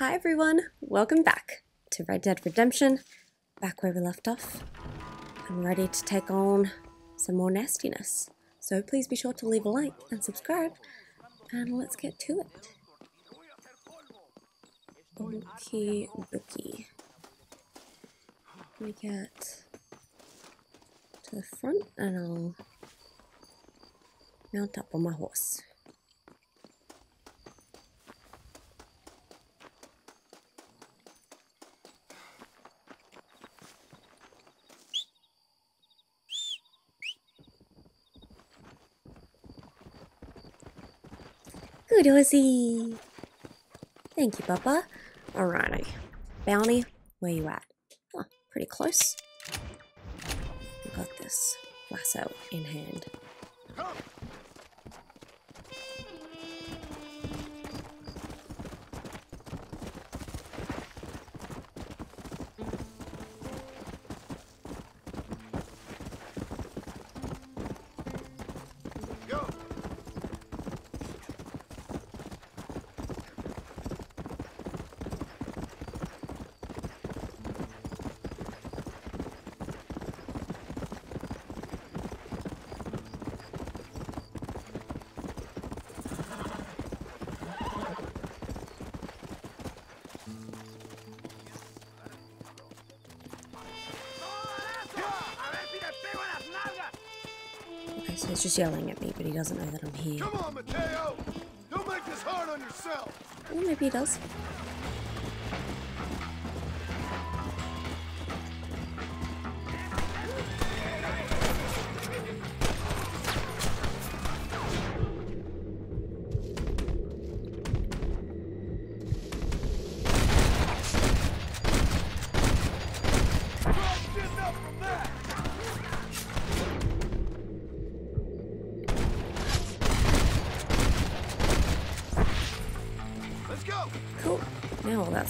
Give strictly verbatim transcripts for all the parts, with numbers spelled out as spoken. Hi everyone, welcome back to Red Dead Redemption, back where we left off. I'm ready to take on some more nastiness, so please be sure to leave a like and subscribe, and let's get to it. Okie dokie. We get to the front and I'll mount up on my horse. Good horsey! Thank you, Papa. Alrighty. Bounty, where you at? Oh, pretty close. We've got this lasso in hand. So he's just yelling at me, but he doesn't know that I'm here. Come on, Mateo! Don't make this hard on yourself! Well, maybe he does.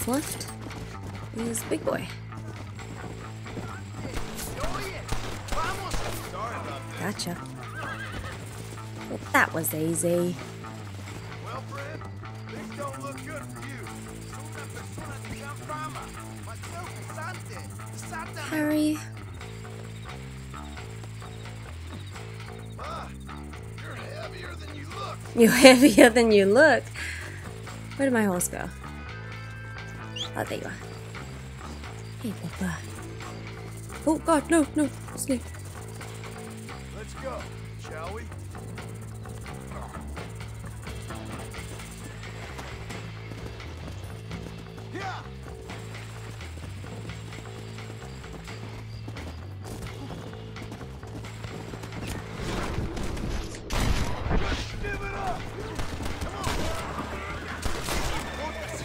Left is Big Boy. Gotcha. Well, that was easy. Well, Brad, things don't look good for you. Harry. Ma, you're heavier than you look. You're heavier than you look. Where did my horse go? Oh, there you are. Hey, Papa. Oh, God, no, no, snake. Let's go, shall we? Yeah. Just give it up. Come on.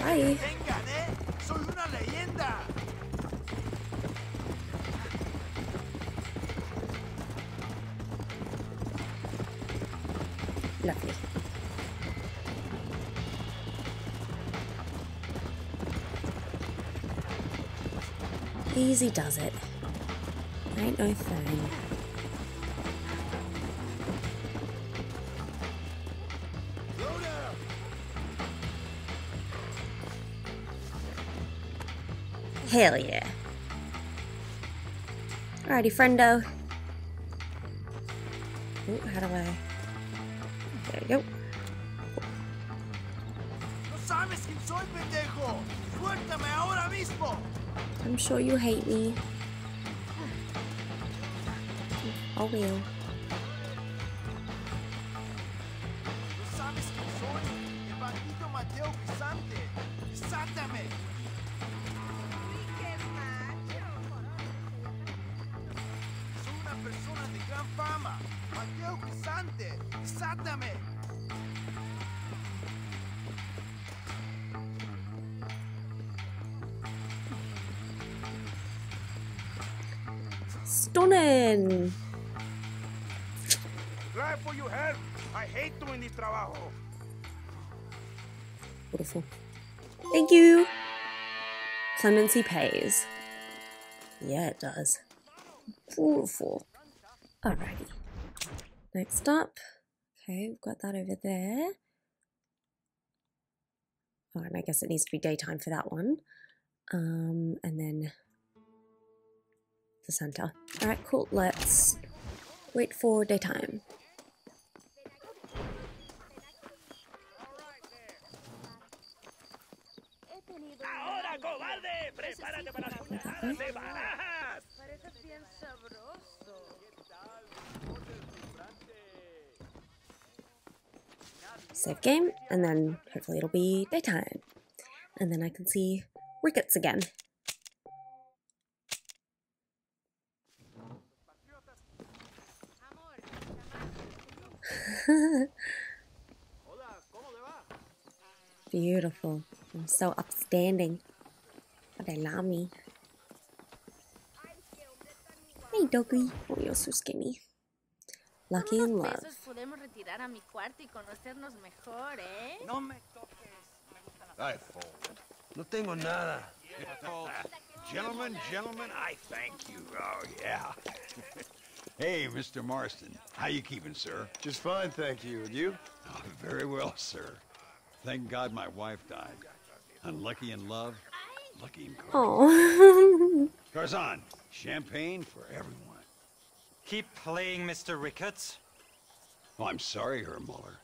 Hi. Lovely. Easy does it. Ain't no thing. Hell yeah. Alrighty, friendo. Ooh, how do I... There you go. I'm sure you hate me. Oh well. Stunning. Try for your help. I hate doing this trabajo. Beautiful. Thank you. Clemency pays. Yeah, it does. Beautiful. Alrighty. Next up. Okay, we've got that over there. Oh, and I guess it needs to be daytime for that one. Um, and then the center. Alright, cool. Let's wait for daytime. Save game, and then hopefully it'll be daytime. And then I can see Ricketts again. Beautiful. I'm so upstanding. But they love me. Hey, doggy. Oh, you're so skinny. Lucky in love. I fold. No tengo nada. Gentlemen, gentlemen, I thank you. Oh, yeah. Hey, Mister Marston. How you keeping, sir? Just fine, thank you. And you? Oh, very well, sir. Thank God my wife died. Unlucky in love, lucky in car. Oh. Garzon, champagne for everyone. Keep playing, Mister Ricketts. Oh, I'm sorry, Herr Muller.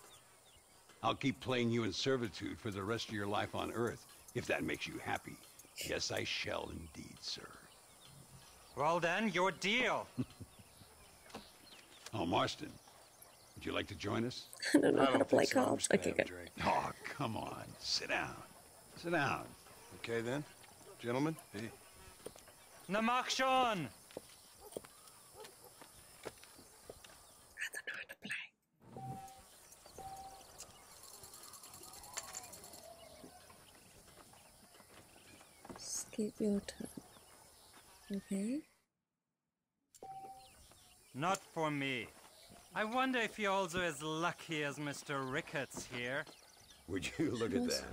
I'll keep playing you in servitude for the rest of your life on Earth, if that makes you happy. Yes, I shall indeed, sir. Well then, your deal. Oh, Marston, would you like to join us? I don't know I don't how to play cards. So. Okay, good. Oh, come on. Sit down. Sit down. Okay then, gentlemen. Hey. Namachshon! Keep your turn. Okay. Not for me. I wonder if you're also as lucky as Mister Ricketts here. Would you look at that?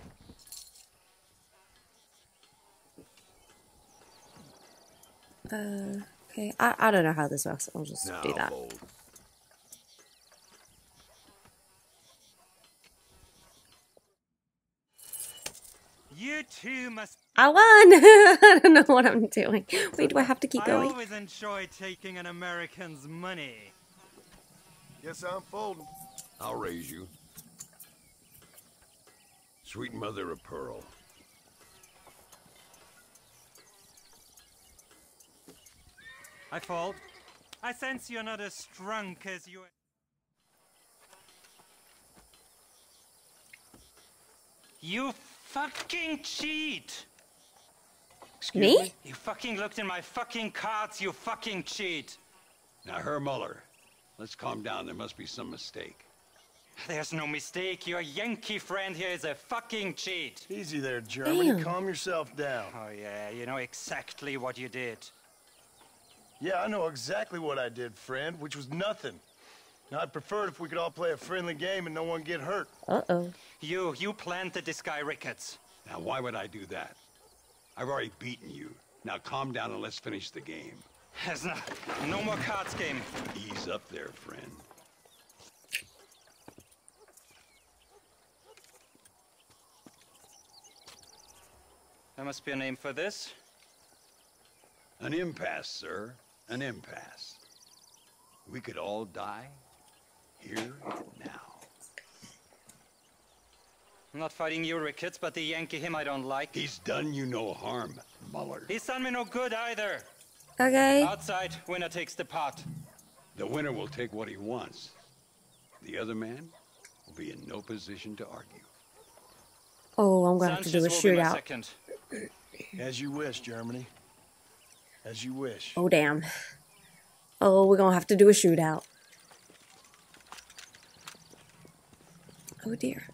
Uh, okay. I, I don't know how this works. I'll just now do that. Bold. You two must. I won! I don't know what I'm doing. Wait, do I have to keep going? I always enjoy taking an American's money. Yes, I'm folding. I'll raise you. Sweet mother of pearl. I fold. I sense you're not as drunk as you. You fucking cheat! Excuse me? me? You fucking looked in my fucking cards, you fucking cheat! Now, Herr Muller, let's calm down. There must be some mistake. There's no mistake. Your Yankee friend here is a fucking cheat. Easy there, Germany. Damn. Calm yourself down. Oh, yeah. You know exactly what you did. Yeah, I know exactly what I did, friend, which was nothing. Now, I'd prefer it if we could all play a friendly game and no one get hurt. Uh-oh. You, you planted this guy, Ricketts. Now, why would I do that? I've already beaten you. Now, calm down and let's finish the game. There's no, no more cards game. Ease up there, friend. There must be a name for this. An impasse, sir. An impasse. We could all die here now. I'm not fighting you, Ricketts, but the Yankee him I don't like. He's done you no harm, Muller. He's done me no good either. Okay. Outside, winner takes the pot. The winner will take what he wants. The other man will be in no position to argue. Oh, I'm going to have to do a shootout. As you wish, Germany. As you wish. Oh, damn. Oh, we're going to have to do a shootout. Oh, dear.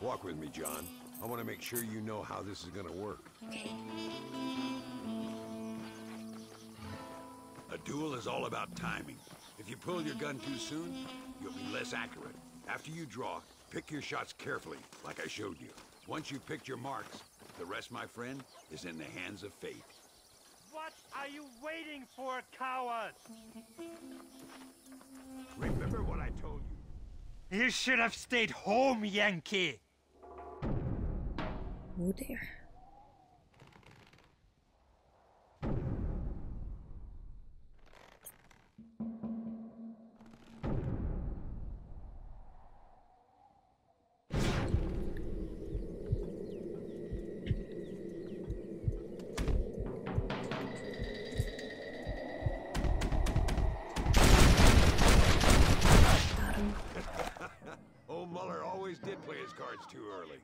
Walk with me, John. I want to make sure you know how this is going to work. Okay. A duel is all about timing. If you pull your gun too soon, you'll be less accurate. After you draw, pick your shots carefully, like I showed you. Once you've picked your marks, the rest, my friend, is in the hands of fate. What are you waiting for, coward? Remember what I told you. You should have stayed home, Yankee. go there. Too early.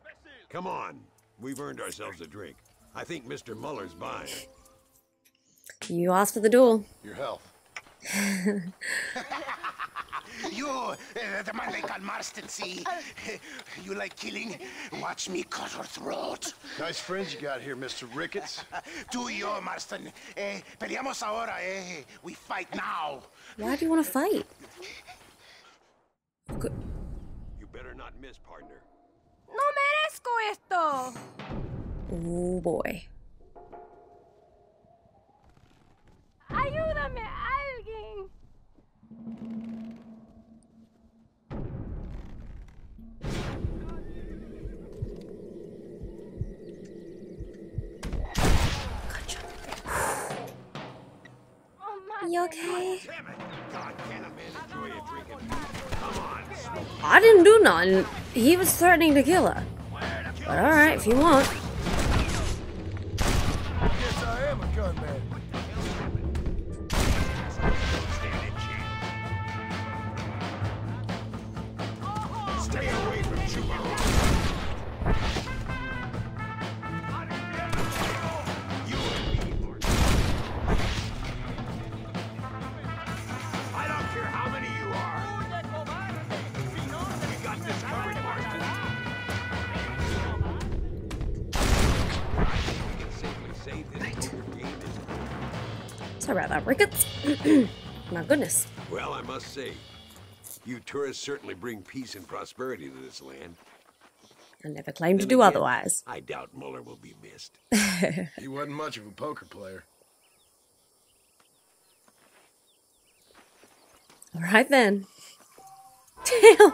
Come on, we've earned ourselves a drink. I think Mister Muller's buying. You asked for the duel. Your health. You, uh, the man they call Marston, see? You like killing? Watch me cut her throat. Nice friends you got here, Mister Ricketts. Tú y yo, Marston. Eh, peleamos ahora, eh? We fight now. Why do you want to fight? Good. You better not miss, partner. No merezco esto. Oh boy. Ayúdame, alguien. Gotcha. Oh my. You okay? I didn't do nothing. He was threatening to kill her. But alright, if you want. Yes, I am a gunman. Stay away from you. I don't care how many you are. We got this covered. Right. Sorry about that, Ricketts. My goodness. Well, I must say, you tourists certainly bring peace and prosperity to this land. I never claimed to do again, otherwise. I doubt Muller will be missed. He wasn't much of a poker player. All right then. Damn.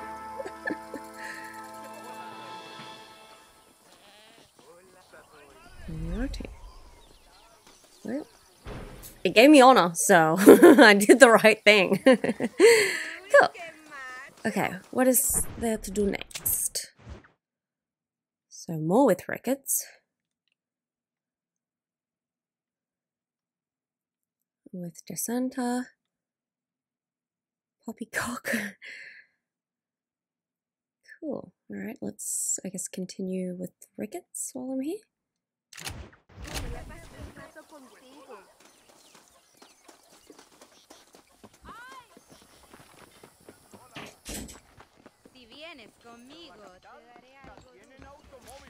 Naughty. Well, it gave me honor, so I did the right thing. Cool. Okay, what is there to do next? So more with Ricketts. With Jacinta. Poppycock. Cool. Alright, let's, I guess, continue with Ricketts while I'm here.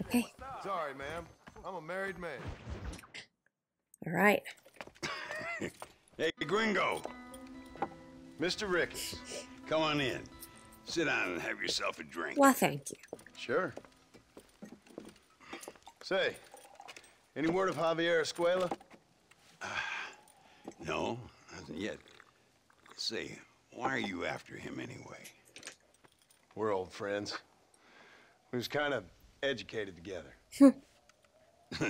Okay. Sorry, ma'am. I'm a married man. All right. Hey, Gringo. Mister Ricketts, come on in. Sit down and have yourself a drink. Well, thank you. Sure. Say, any word of Javier Escuela? Uh, no, hasn't yet. Say, why are you after him anyway? We're old friends. We was kind of educated together.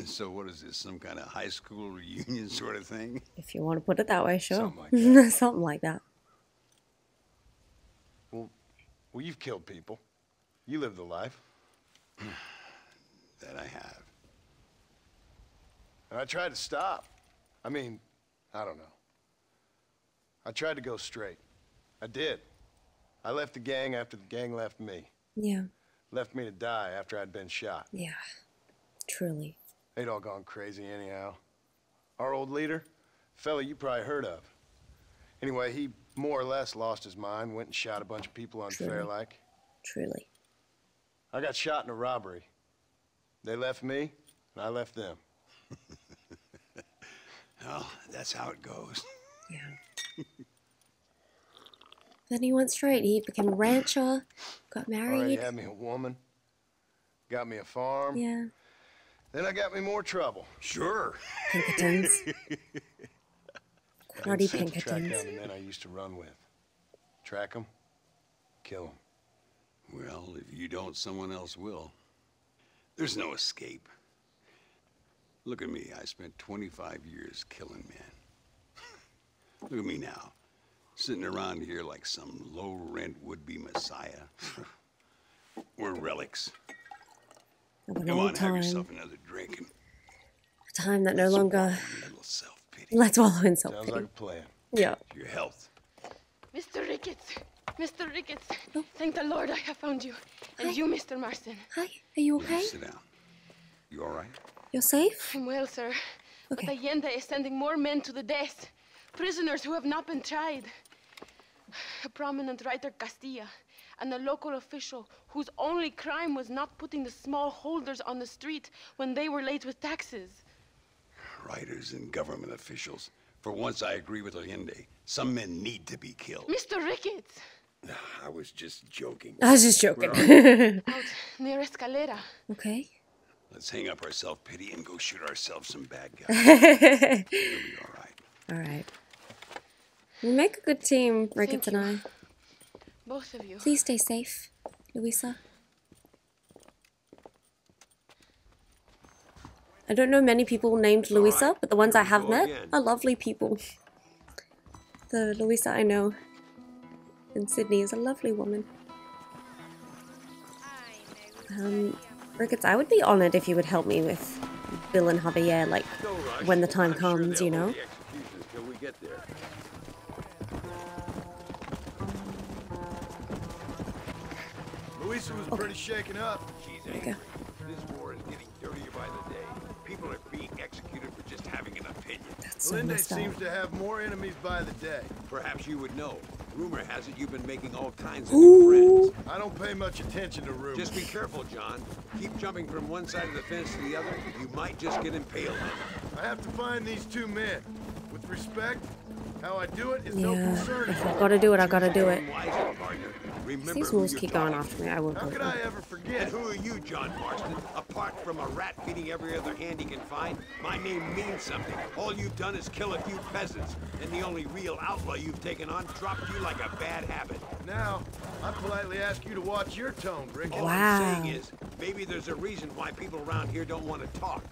So what is this, some kind of high school reunion sort of thing? If you want to put it that way, sure. Something like that. Something like that. Well, well, you've killed people. You lived the life. That I have. And I tried to stop. I mean, I don't know. I tried to go straight. I did. I left the gang after the gang left me. Yeah. Left me to die after I'd been shot. Yeah, truly. They'd all gone crazy anyhow. Our old leader, fella you probably heard of. Anyway, he more or less lost his mind, went and shot a bunch of people unfair-like. Truly. I got shot in a robbery. They left me, and I left them. Well, that's how it goes. Yeah. Then he went straight. He became a rancher, got married. Already had me a woman, got me a farm. Yeah. Then I got me more trouble. Sure. Pinkertons. Naughty Pinkertons. Track down the men I used to run with. Track them, kill them. Well, if you don't, someone else will. There's no escape. Look at me. I spent twenty-five years killing men. Look at me now, sitting around here like some low-rent would-be messiah. We're relics. Come on, time. Have yourself another drink. And a time that no longer lets wallow in self-pity. Sounds like a plan. Yeah. Your health. Mister Ricketts. Mister Ricketts. Oh. Thank the Lord I have found you. And Hi. You, Mister Marston. Hi. Are you okay? Yes, sit down. You all right? You're safe? I'm well, sir. Okay. But Allende is sending more men to the death. Prisoners who have not been tried. A prominent writer, Castilla, and a local official whose only crime was not putting the smallholders on the street when they were late with taxes. Writers and government officials. For once, I agree with Allende. Some men need to be killed. Mister Ricketts! I was just joking. I was just joking. Out near Escalera. Okay. Let's hang up our self-pity and go shoot ourselves some bad guys. It'll be all right. All right. We make a good team, Ricketts and I. Both of you. Please stay safe, Luisa. I don't know many people named Luisa, right. But the ones Here I have met again. Are lovely people. The Luisa I know in Sydney is a lovely woman. Um, Ricketts, I would be honored if you would help me with Bill and Javier, like, when the time comes, sure you know? Luisa was okay. Pretty shaken up. She's angry. This war is getting dirtier by the day. People are being executed for just having an opinion. So Allende seems to have more enemies by the day. Perhaps you would know. Rumor has it you've been making all kinds of new friends. I don't pay much attention to rumors. Just be careful, John. Keep jumping from one side of the fence to the other. You might just get impaled. I have to find these two men. With respect, how I do it is yeah. no concern. If I gotta do it, I gotta do it. If these wolves keep going after me, I will. How could I ever forget? And who are you, John Marston? Apart from a rat feeding every other hand he can find, my name means something. All you've done is kill a few peasants, and the only real outlaw you've taken on dropped you like a bad habit. Now, I politely ask you to watch your tone, Rick. All wow. I'm saying is, maybe there's a reason why people around here don't want to talk.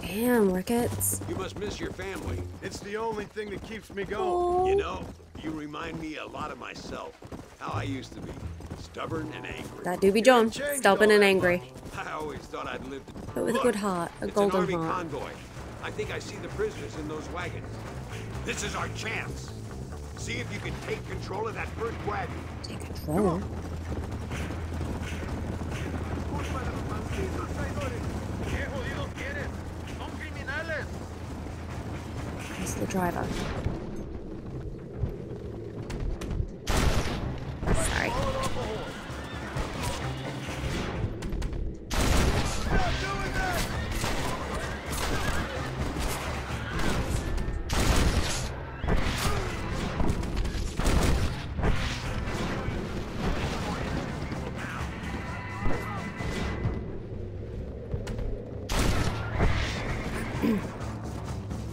Damn, Ricketts. You must miss your family. It's the only thing that keeps me going. Oh. You know, you remind me a lot of myself. How I used to be. Stubborn and angry. That do be John. Stubborn and angry. I always thought I'd lived. But with a good heart. A golden heart. It's an army convoy. I think I see the prisoners in those wagons. This is our chance. See if you can take control of that first wagon. Take control? He's the driver. Sorry.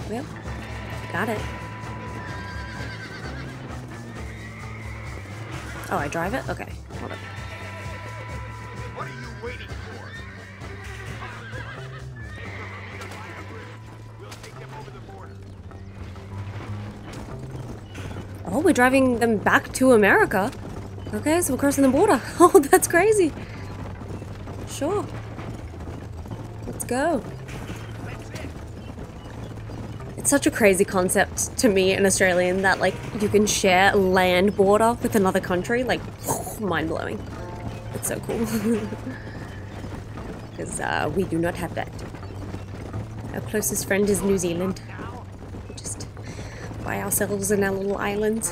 Well, got it. Oh, I drive it? Okay, hold up. What are you waiting for? Oh, we're driving them back to America. Okay, so we're crossing the border. Oh, that's crazy. Sure. Let's go. Such a crazy concept to me, an Australian, that like you can share land border with another country, like mind-blowing. It's so cool because uh, we do not have that. Our closest friend is New Zealand. We just by ourselves in our little islands.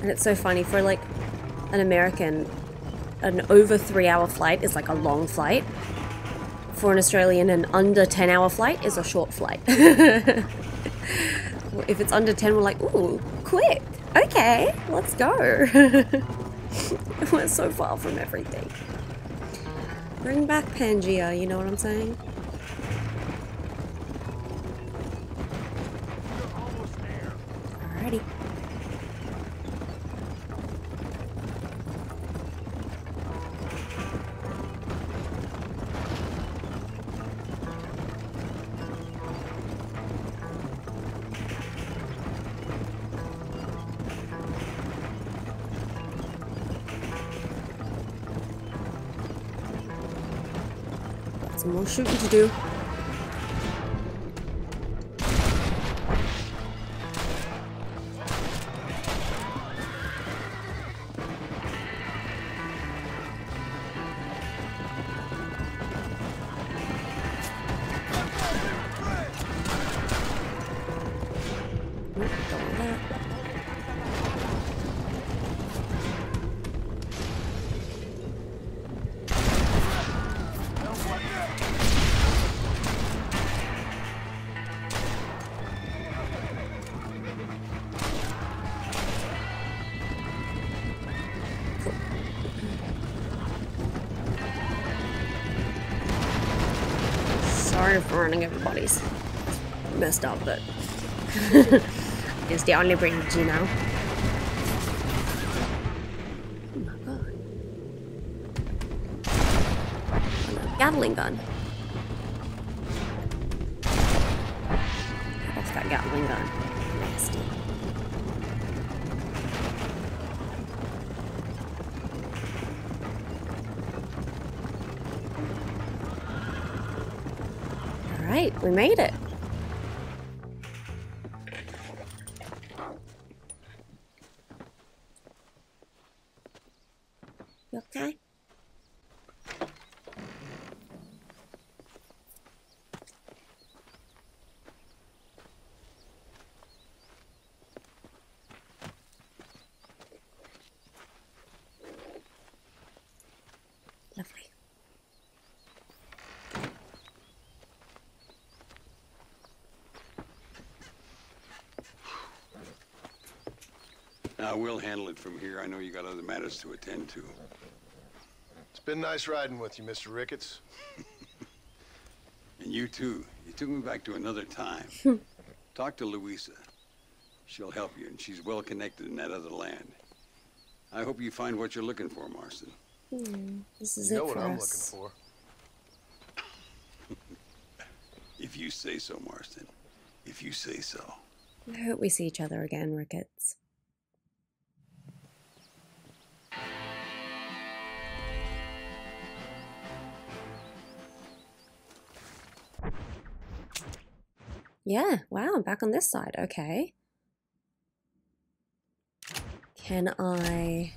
And it's so funny for like an American, an over three hour flight is like a long flight. For an Australian, an under ten hour flight is a short flight. If it's under ten, we're like, ooh, quick. Okay, let's go. We're so far from everything. Bring back Pangea, you know what I'm saying? Alrighty. some more shooting to do. Running everybody's messed up, but it's the only bridge, you know. Oh my god! And a Gatling gun. What's that Gatling gun? Nasty. We made it. You okay? Lovely. I will handle it from here. I know you got other matters to attend to. It's been nice riding with you, Mister Ricketts. And you too. You took me back to another time. Talk to Louisa. She'll help you, and she's well connected in that other land. I hope you find what you're looking for, Marston. Mm, this is you know it for what us. I'm looking for. If you say so, Marston. If you say so. I hope we see each other again, Ricketts. Yeah, wow, I'm back on this side, okay. Can I...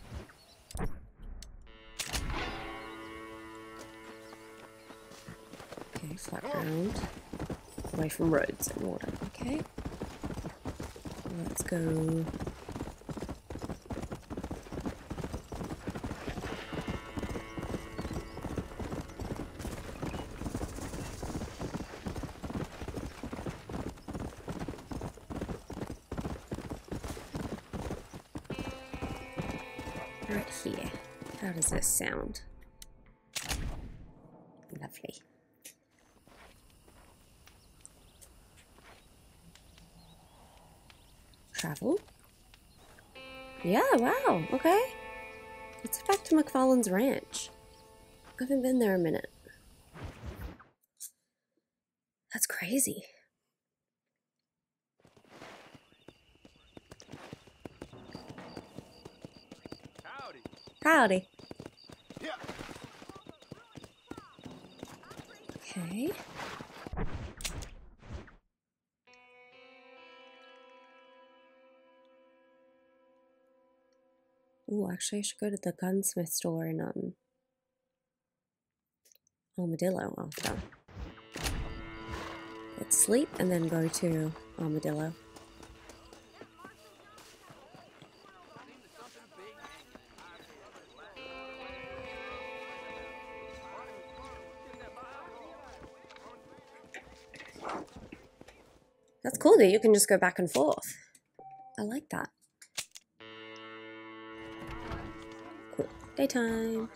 Okay, flat ground. Away from roads and water, okay. Let's go... this sound. Lovely. Travel? Yeah, wow, okay. Let's head back to McFarlane's Ranch. I haven't been there a minute. That's crazy. Howdy. Howdy. Okay. Oh, actually I should go to the gunsmith store in um Armadillo after. Let's sleep and then go to Armadillo. That's cool that you can just go back and forth. I like that. Cool. Daytime.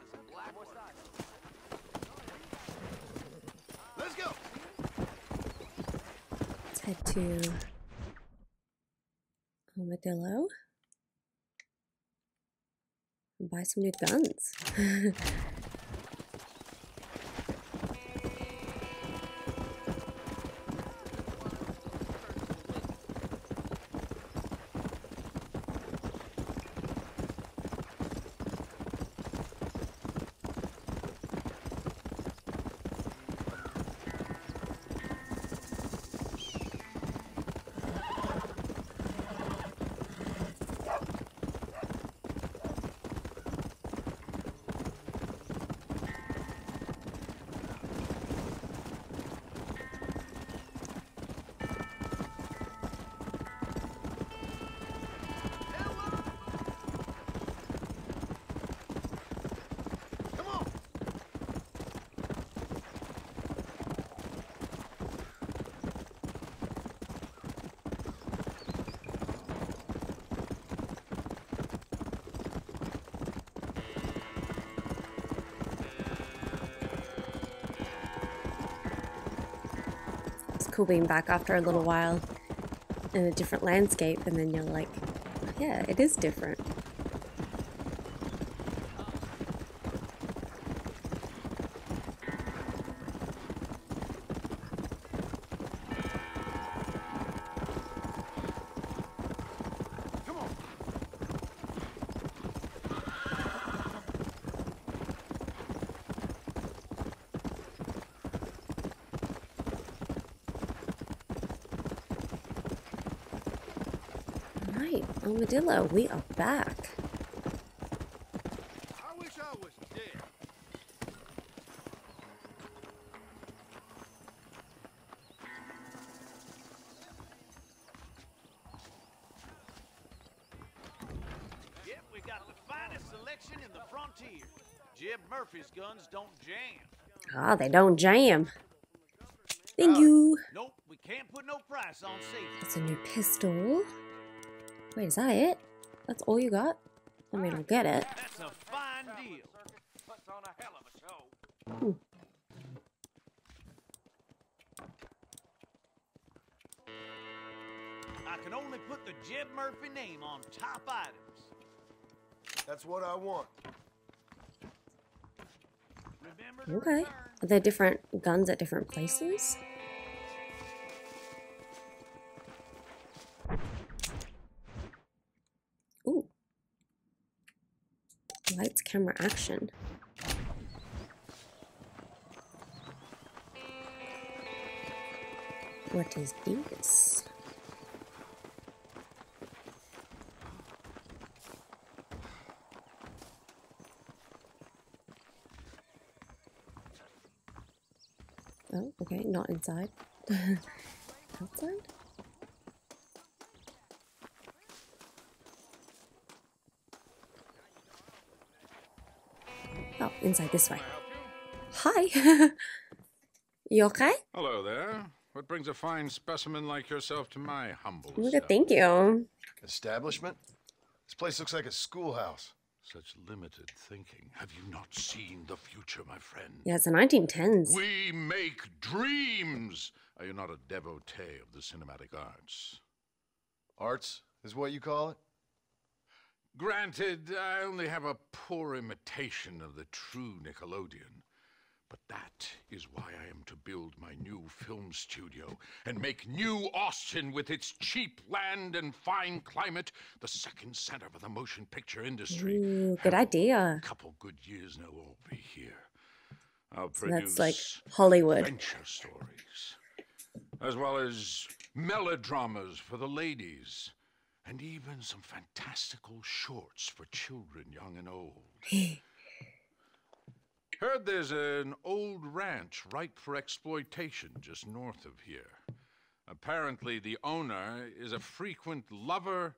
Let's go. Let's head to Armadillo. And buy some new guns. cool being back after a little while in a different landscape, and then you're like, yeah, it is different. Armadillo, we are back. I wish I was dead. Yep, we got the finest selection in the frontier. Jeb Murphy's guns don't jam. Ah, oh, they don't jam. Thank uh, you. Nope, we can't put no price on safety. It's a new pistol. Wait, is that it? That's all you got? I mean, I'll get it. That's a fine deal. Puts on a hell of a show. I can only put the Jeb Murphy name on top items. That's what I want. Okay. Are there different guns at different places? Lights, camera, action. What is this? Oh, okay, not inside. Outside? Oh, inside this way. Hi. You okay? Hello there. What brings a fine specimen like yourself to my humble establishment? Thank you. Establishment? This place looks like a schoolhouse. Such limited thinking. Have you not seen the future, my friend? Yeah, it's the nineteen tens. We make dreams. Are you not a devotee of the cinematic arts? Arts is what you call it? Granted, I only have a poor imitation of the true Nickelodeon, but that is why I am to build my new film studio and make New Austin, with its cheap land and fine climate, the second center for the motion picture industry. Ooh, good have idea. A couple good years now we'll be here. I'll so produce that's like Hollywood adventure stories, as well as melodramas for the ladies. And even some fantastical shorts for children young and old. Heard there's an old ranch ripe for exploitation just north of here. Apparently the owner is a frequent lover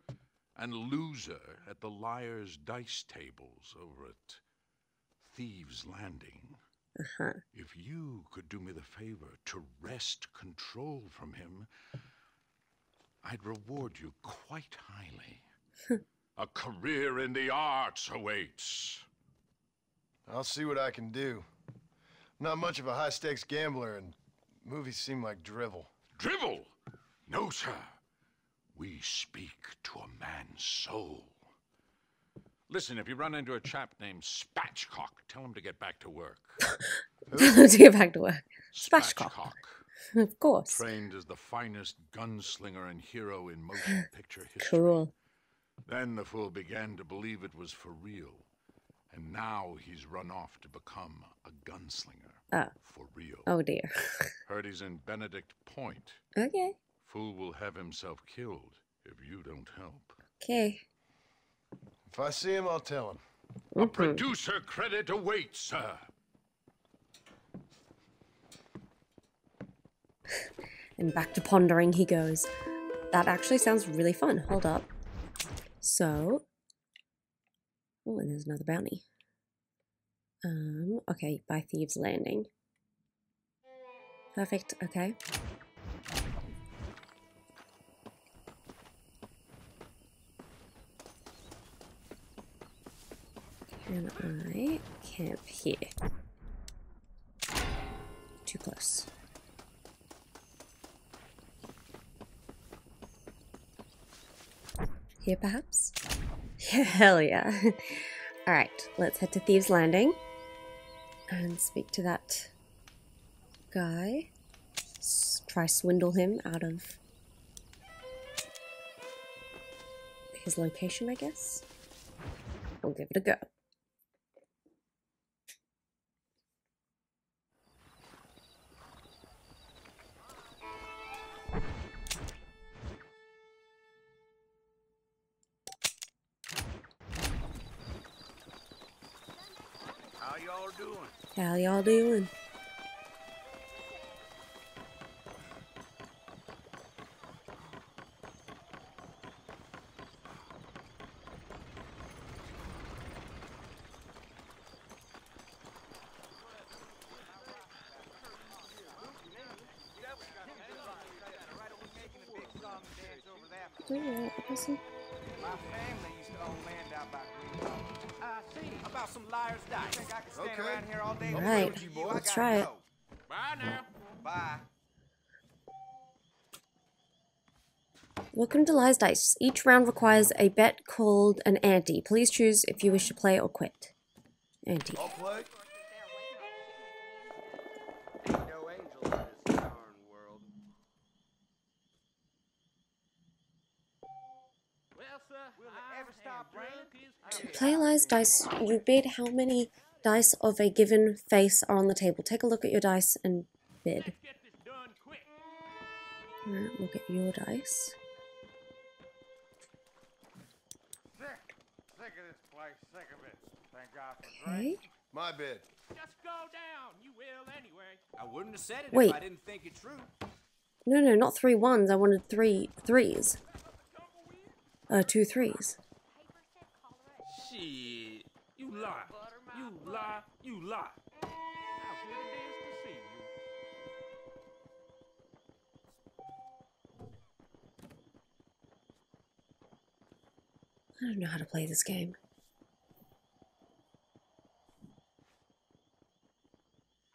and loser at the liar's dice tables over at Thieves Landing. Uh-huh. If you could do me the favor to wrest control from him, I'd reward you quite highly. A career in the arts awaits. I'll see what I can do. Not much of a high-stakes gambler, and movies seem like drivel. Drivel? No, sir. We speak to a man's soul. Listen, if you run into a chap named Spatchcock, tell him to get back to work. Tell him to get back to work. Spatchcock. Spatchcock. Of course. Trained as the finest gunslinger and hero in motion picture history. Cool. Then the fool began to believe it was for real. And now he's run off to become a gunslinger. Oh. For real. Oh, dear. Heard he's in Benedict Point. Okay. Fool will have himself killed if you don't help. Okay. If I see him, I'll tell him. Mm-hmm. A producer credit awaits, sir. And back to pondering he goes. That actually sounds really fun. Hold up. So. Oh, and there's another bounty. Um, okay, by Thieves Landing. Perfect, okay. Can I camp here? Too close. Here, perhaps? Yeah, hell yeah. Alright, let's head to Thieves Landing and speak to that guy. S- try swindle him out of his location, I guess. I'll give it a go. How y'all doing? Do you know that person? My family used to own land out by Green Hollow. I see. About some liars die. I think I can stand around here all day. All right. Let's try it. Bye now. Bye. Welcome to Lies Dice. Each round requires a bet called an ante. Please choose if you wish to play or quit. Ante. I'll play. To play Lies Dice, you bid how many dice of a given face are on the table. Take a look at your dice and bid. Alright, look at your dice. Okay. My bid. Just go down. You will anyway. I wouldn't have said it Wait. if I didn't think it true. No, no, not three ones. I wanted three threes. Uh, two threes. Shit, you lie, you lie, you lie. How good it is to see you. I don't know how to play this game.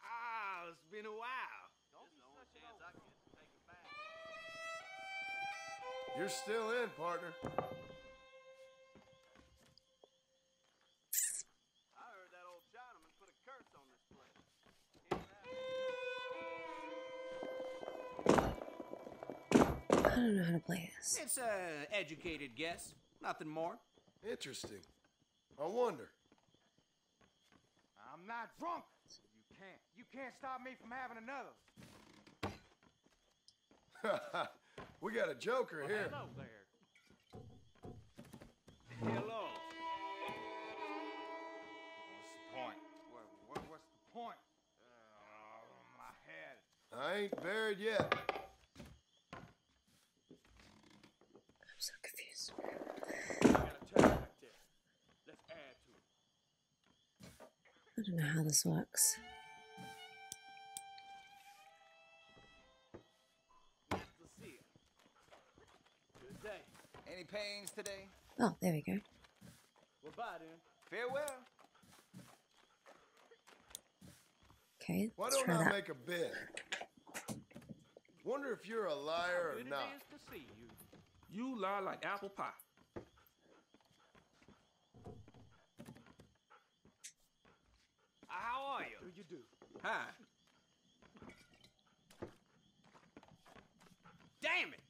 Ah, it's been a while. You're still in, partner. I heard that old gentleman put a curse on this place. I don't know how to play this. It's an educated guess. Nothing more. Interesting. I wonder. I'm not drunk. You can't. You can't stop me from having another. Ha We got a joker well, here. Hello there. Hello. What's the point? What, what, what's the point? Uh, my head. I ain't buried yet. I'm so confused. I gotta turn it like this. Let's add to it. I don't know how this works. Any pains today? Oh, there we go. Well, bye then. Farewell. Okay, let's Why don't try I that. make a bid? Wonder if you're a liar or not. To see you. You lie like apple pie. How are you? You do. Hi. Damn it!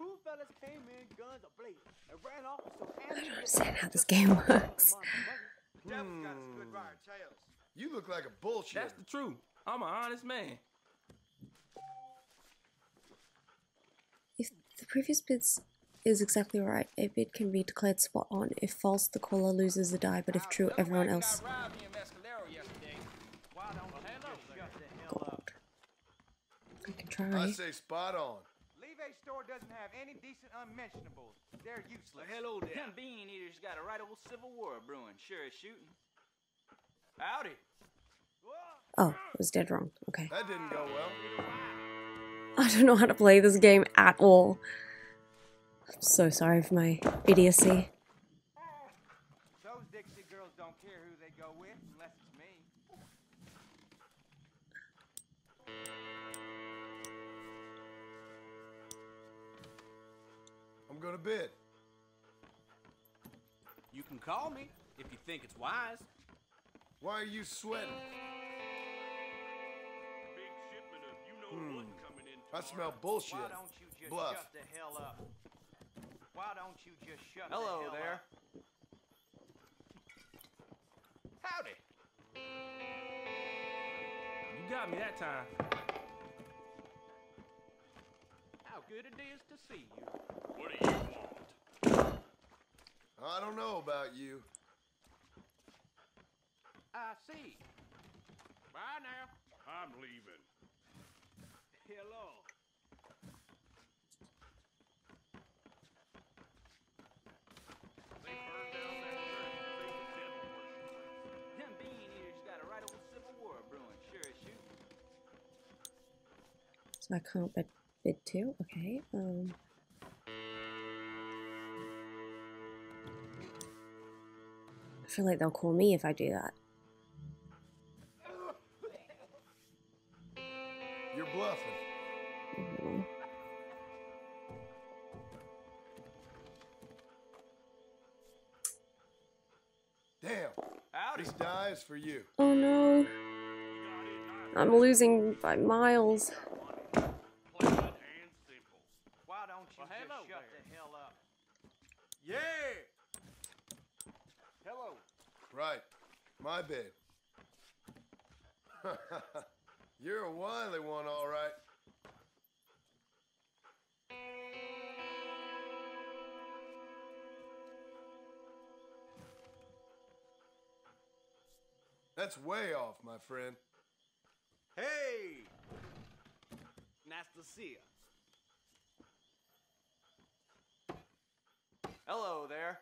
Two fellas came in, guns ablaze, and ran off with some I don't understand how this game works. Hmm. You look like a bullshit. That's the truth. I'm an honest man. If the previous bid is exactly right, a bid can be declared spot on. If false, the caller loses the die, but if true, everyone else. God. I can try. I say spot on. Store doesn't have any decent unmentionables. They're useless. Well, hello there. Them bean eaters got a right old civil war brewing. Sure is shooting. Howdy. Oh, I was dead wrong. Okay. That didn't go well. I don't know how to play this game at all. I'm so sorry for my idiocy. Those Dixie girls don't care who they go with unless it's me. I'm going to bed. You can call me if you think it's wise. Why are you sweating? Big shipment of you know hmm. what coming in tomorrow. I smell bullshit. Why don't you just Bluff. shut the hell up? Why don't you just shut Hello the hell there. up? Hello there. Howdy. You got me that time. How good it is to see you. What do you want? I don't know about you. I see. Bye now. I'm leaving. Hello. They burned down that church. They were devil worshippers. Them bean eaters got a right old civil war brewing, sure as you. So I can't bid, bid too? Okay. Um. I feel like they'll call me if I do that. You're bluffing. Mm-hmm. Damn. This die is for you. Oh no. I'm losing by miles. Plain and simple. Why don't you well, just shut there. the hell up? Yeah. Hello. Right. My bed. You're a wily one, all right. That's way off, my friend. Hey! Nice to see you. Hello there.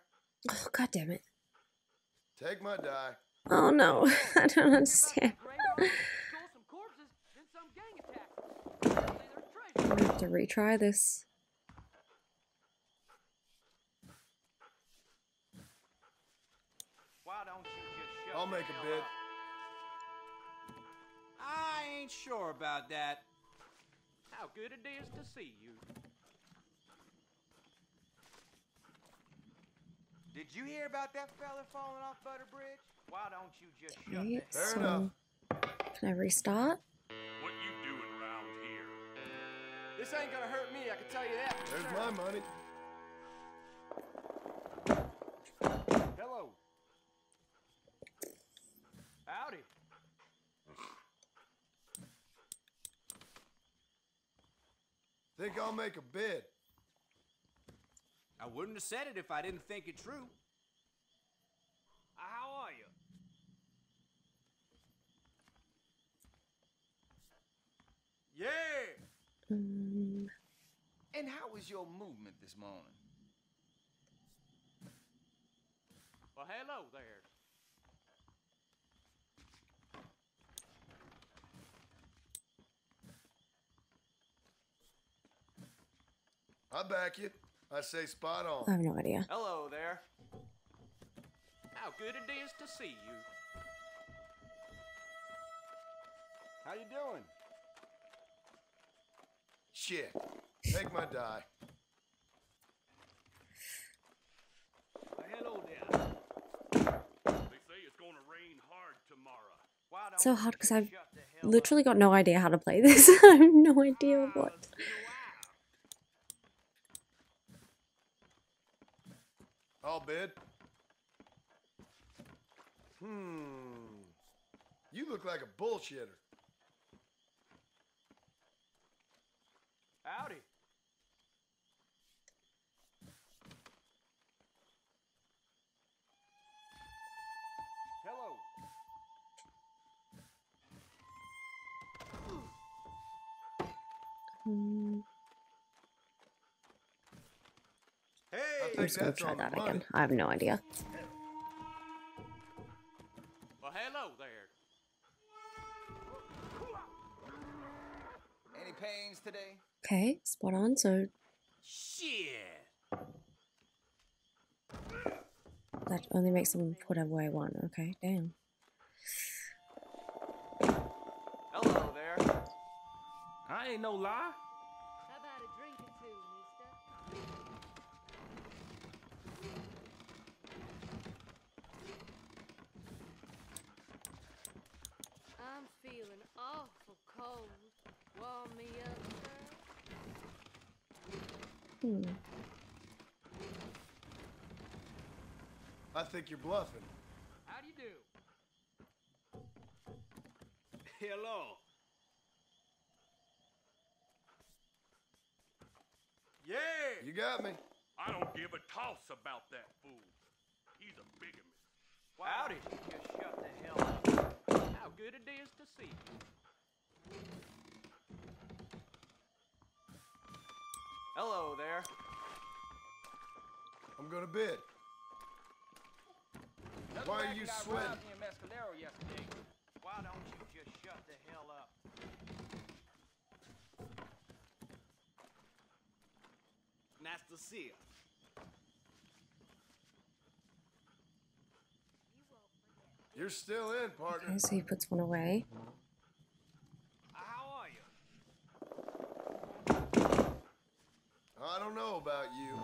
Oh, God damn it. Take my die. Oh no, I don't understand. I'm gonna have to retry this. Why don't you just shut I'll make a bid. I ain't sure about that. How good it is to see you. Did you hear about that fella falling off Butterbridge? Why don't you just okay, shut the Fair so enough. Can I restart? What you doing around here? This ain't gonna hurt me, I can tell you that. There's sure. my money. Hello. Howdy. Think I'll make a bid. I wouldn't have said it if I didn't think it true. How are you? Yeah! Um. And how was your movement this morning? Well, hello there. I back you. I say spot on. I have no idea. Hello there. How good it is to see you. How you doing? Shit. Take my die. Well, hello there. They say it's gonna rain hard tomorrow. Why don't so hard because I've literally got no idea how to play this. I have no idea ah, what. I'll bid. Hmm. You look like a bullshitter. Howdy. Hello. Hmm. I'm just going to try that again. I have no idea. Well, hello there. Any pains today? Okay, spot on, so... Shit! That only makes them whatever I want. Okay, damn. Hello there. I ain't no lie. How about a drink or two, mister? Hmm. I think you're bluffing. How do you do? Hello. Yeah. You got me. I don't give a toss about that fool. He's a bigamist. Why Howdy. Don't you just shut the hell up? How good it is to see you. Hello there. I'm gonna bid. Doesn't Why are you sweating? Me in Escalera yesterday. Why don't you just shut the hell up? Nice to see you. You're still in, partner. Okay, so he puts one away. How are you? I don't know about you.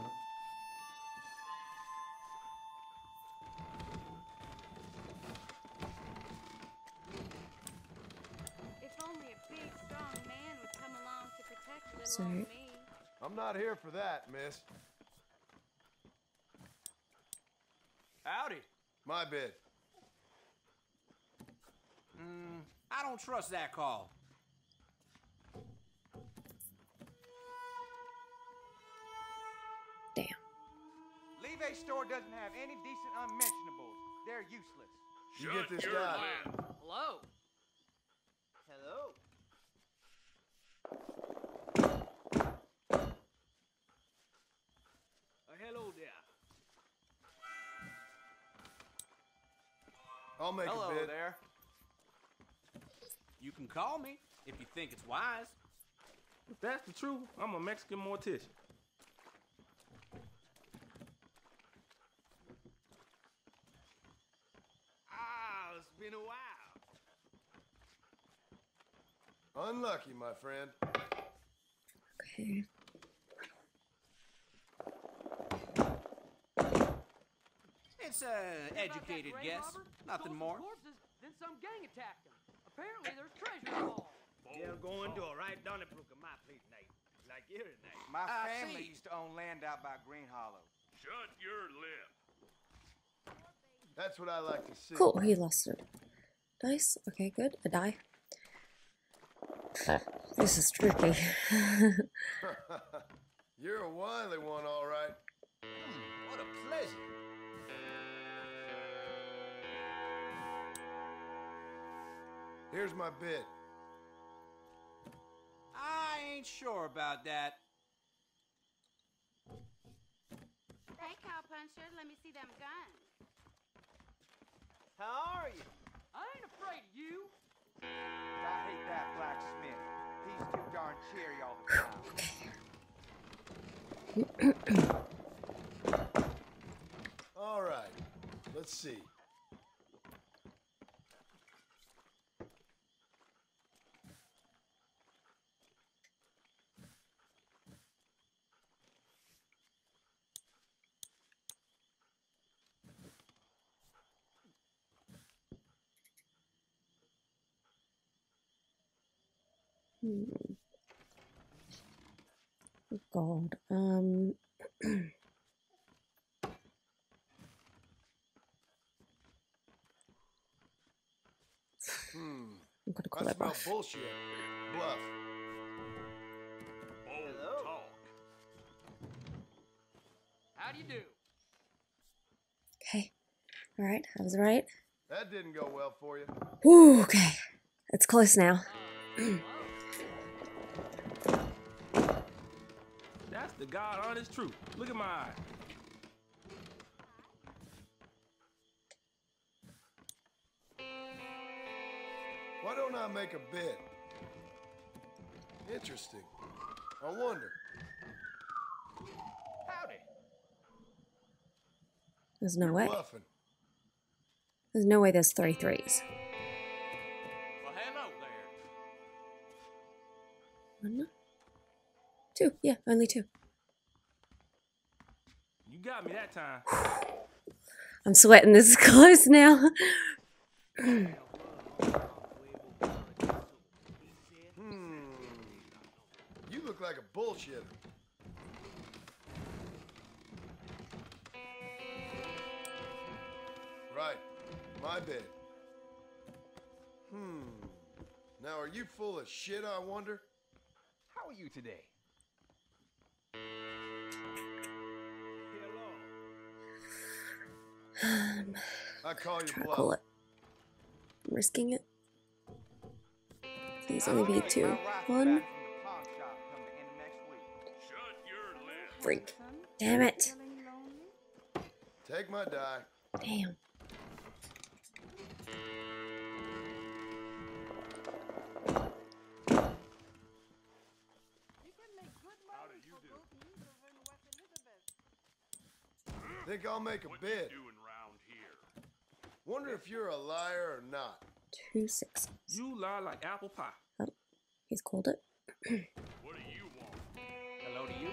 Sorry. I'm not here for that, miss. Howdy. My bid. Mm, I don't trust that call. Damn. Levay's store doesn't have any decent unmentionables. They're useless. You Shut get this guy. Hello. Hello. Hello there. I'll make Hello a bid. there. You can call me if you think it's wise. If that's the truth, I'm a Mexican mortician. Ah, it's been a while. Unlucky, my friend. Okay. It's an educated guess, nothing more. Then some gang attacked him. Apparently, there's treasure involved. They're going to a right down the brook of my place, Nate. Like your name. My family used to own land out by Green Hollow. Shut your lip. That's what I like to see. Cool, he lost it. Dice. Okay, good. A die. This is tricky. You're a wily one, all right. Hmm, what a pleasure. Here's my bid. I ain't sure about that. Hey, cowpuncher, let me see them guns. How are you? I ain't afraid of you. I hate that blacksmith. He's too darn cheery all the time. All right, let's see. Oh God. Um. hmm. I'm gonna call I that smell bluff. Bullshit. Bluff. Hello. Talk. How do you do? Okay. All right. I was right. That didn't go well for you. Ooh. Okay. It's close now. That's the God honest truth. Look at my eye. Why don't I make a bid? Interesting. I wonder. Howdy. There's no You're way. Bluffing. There's no way there's three threes. Well, hello there. One. Two, yeah, only two. You got me that time. I'm sweating. This is close now. hmm. You look like a bullshitter. Right. My bed. Hmm. Now, are you full of shit, I wonder? How are you today? I call you bluff. Pull it. I'm risking it. Please only be two. One. Freak. Damn it. Take my die. Damn. Think I'll make a bid. Wonder if you're a liar or not. Two sixes. You lie like apple pie. Oh, he's called it. What do you want? Hello to you.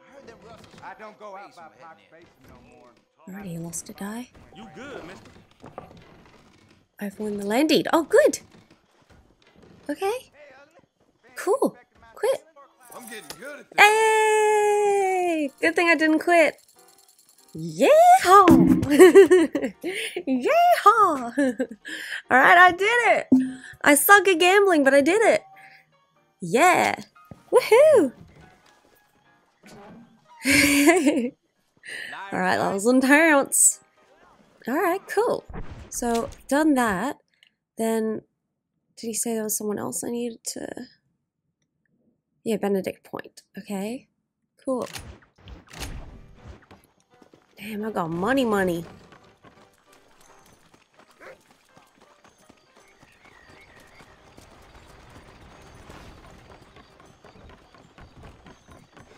I heard that Russell. I don't go out by Pike's Basin no more. Already lost a die. You good, mister? I've won the land deed. Oh, good. Okay. Cool. Quit. I'm getting good at this. Hey! Good thing I didn't quit. Yeehaw! Yeehaw! Alright, I did it! I suck at gambling, but I did it! Yeah! Woohoo! Alright, that was one pounce. Alright, cool. So, done that. Then, did he say there was someone else I needed to... Yeah, Benedict Point. Okay. Cool. Damn, I got money money.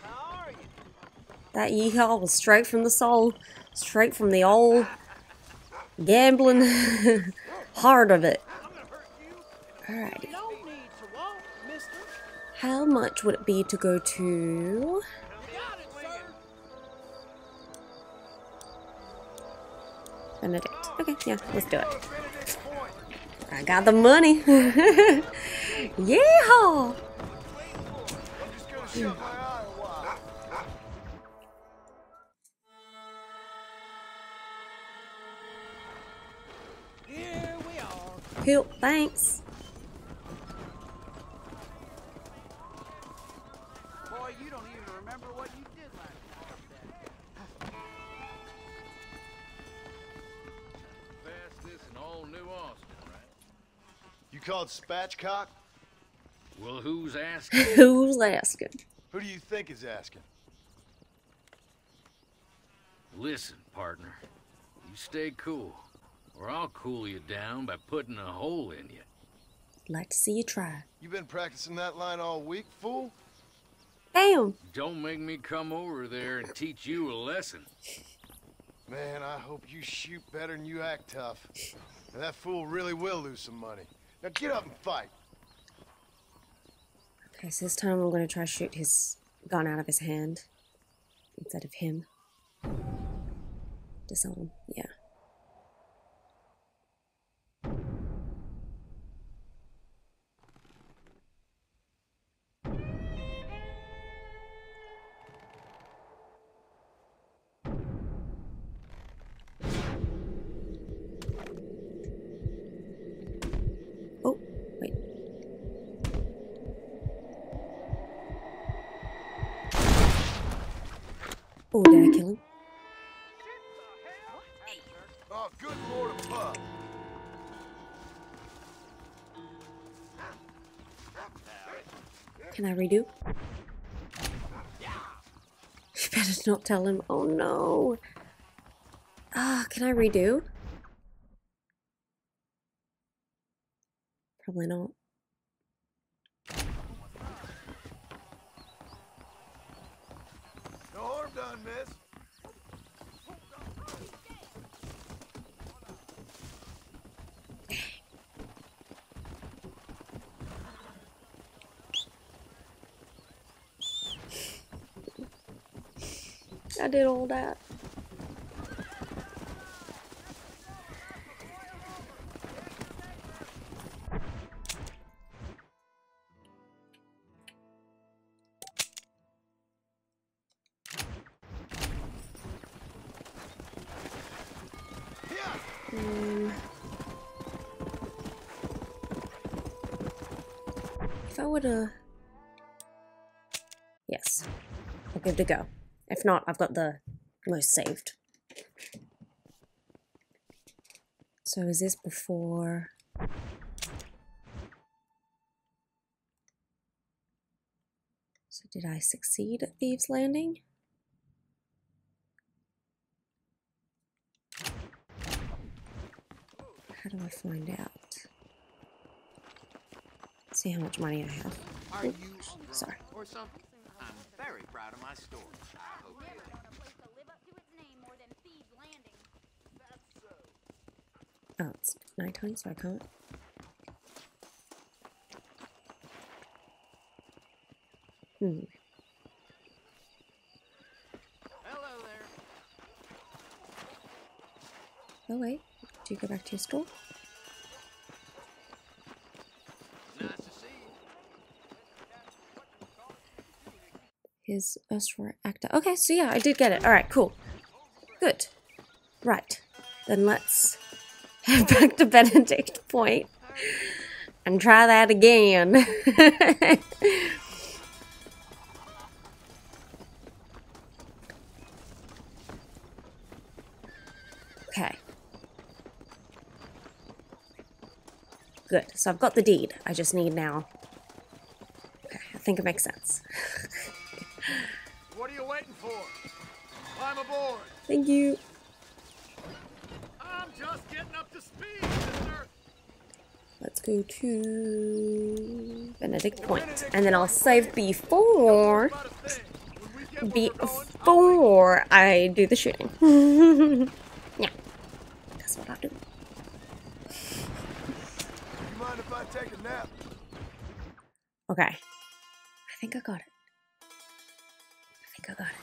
How are you? That yeehaw was straight from the soul. Straight from the old gambling heart of it. Alrighty. How much would it be to go to... Benedict. Okay, yeah, let's do it. I got the money. Yeehaw! Here we are. Cool, thanks. Called Spatchcock? Well, who's asking? Who's asking? Who do you think is asking? Listen, partner. You stay cool, or I'll cool you down by putting a hole in you. Like to see you try. You been practicing that line all week, fool? Damn. Don't make me come over there and teach you a lesson. Man, I hope you shoot better than you act tough. And that fool really will lose some money. Now get up and fight. Okay, so this time I'm gonna try to shoot his gun out of his hand instead of him. Disarm, yeah. Oh, did I kill him? Oh, good lord above. Can I redo? You better not tell him. Oh no. Ah, oh, can I redo? Probably not. I did all that. Um, if I would've... Yes. I'm good to go. If not, I've got the most saved. So is this before... So did I succeed at Thieves Landing? How do I find out? Let's see how much money I have. Are you sorry. Or something? I'm very proud of my store. I hope you like. Oh, it's nighttime, so I can't. Hmm. Hello there. Oh wait. Do you go back to your store? Nice to see you. His Usher actor. Okay, so yeah, I did get it. Alright, cool. Good. Right. Then let's head back to Benedict Point and try that again. Good, so I've got the deed. I just need now. Okay, I think it makes sense. What are you waiting for? Climb aboard. Thank you. I'm just getting up to speed, sister. Let's go to Benedict Point, and then I'll save before before I do the shooting. Yeah, that's what I'll do. Take a nap. Okay. I think I got it. I think I got it.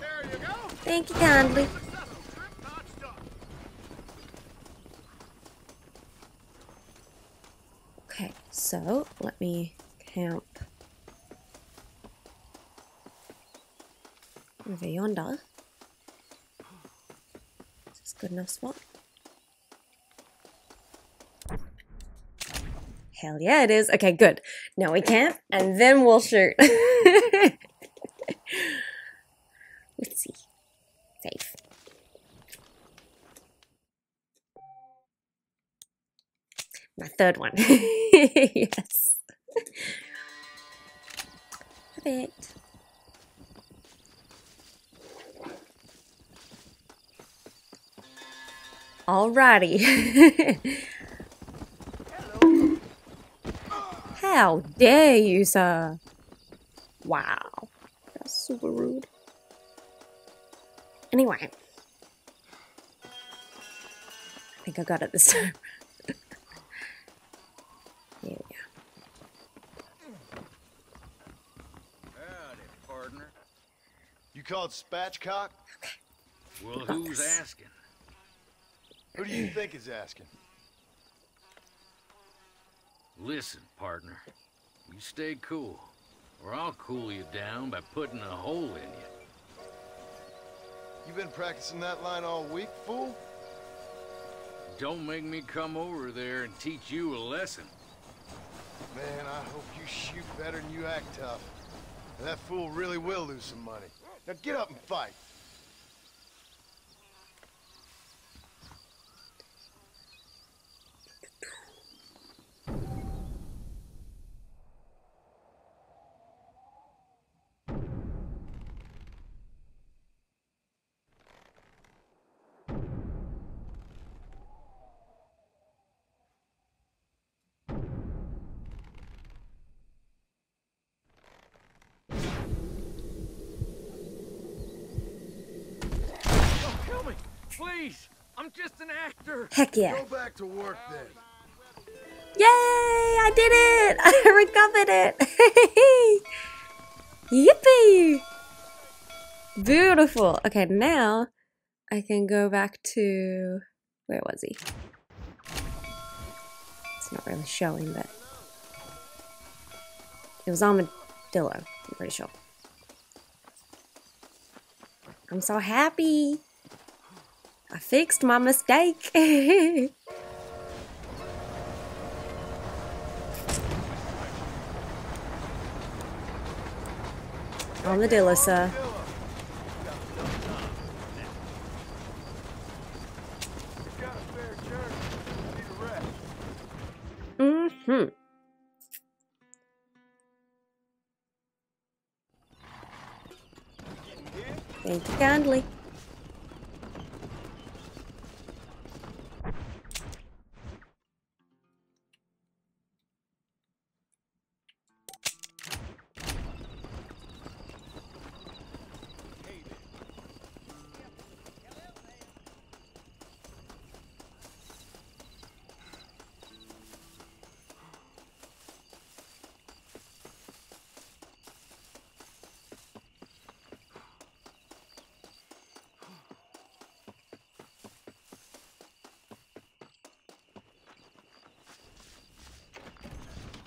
There you go. Thank you kindly. Okay, so let me camp over yonder. Is this a good enough spot? Hell yeah, it is. Okay, good. Now we camp, and then we'll shoot. Let's see. Safe. My third one. Yes. Perfect. Alrighty. How dare you, sir? Wow. That's super rude. Anyway. I think I got it this time. Here we go. Howdy, partner. You called Spatchcock? Okay. Well, who's this? Asking? Who do you think is asking? Listen, partner, you stay cool, or I'll cool you down by putting a hole in you. You've been practicing that line all week, fool? Don't make me come over there and teach you a lesson. Man, I hope you shoot better than you act tough. That fool really will lose some money. Now get up and fight. Please, I'm just an actor. Heck yeah. Go back to work then. Yay, I did it. I recovered it. Yippee. Beautiful. Okay, now I can go back to... Where was he? It's not really showing, but... It was Armadillo, I'm pretty sure. I'm so happy. I fixed my mistake. Armadillo, sir. Mm-hmm. Thank you kindly.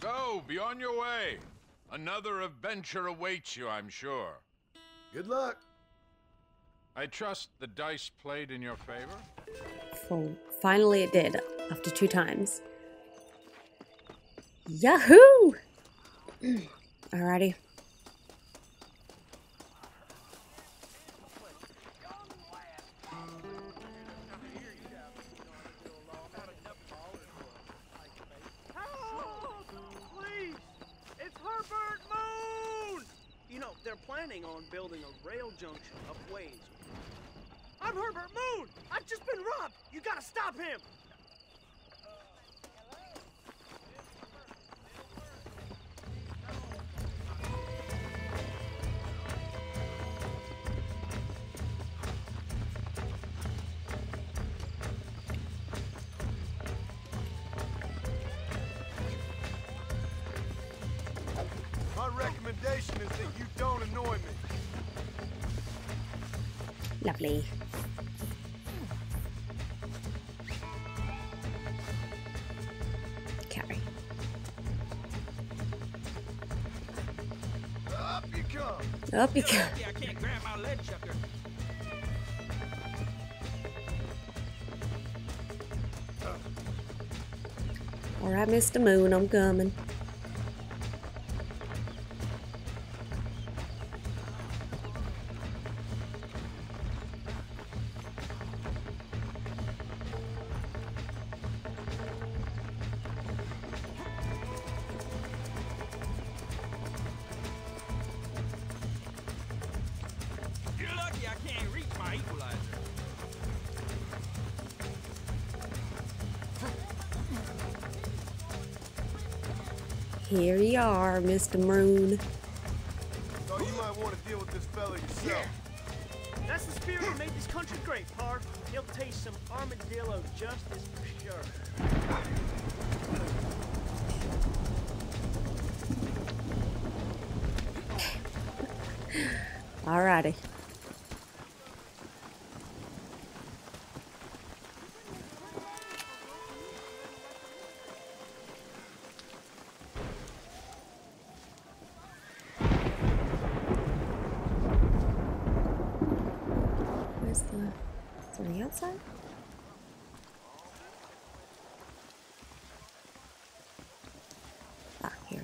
So, be on your way. Another adventure awaits you, I'm sure. Good luck. I trust the dice played in your favor? Oh, finally it did, after two times. Yahoo! Alrighty. On building a rail junction up ways. I'm Herbert Moon! I've just been robbed! You gotta stop him! Recommendation is that you don't annoy me. Lovely. Carry. Up you come. Up you come. I can't grab my lead chucker. All right, Mister Moon, I'm coming. Here you are, Mister Moon. So you might want to deal with this fella yourself. Yeah. That's the spirit that made this country great, Park. He'll taste some armadillo justice for sure. Alrighty.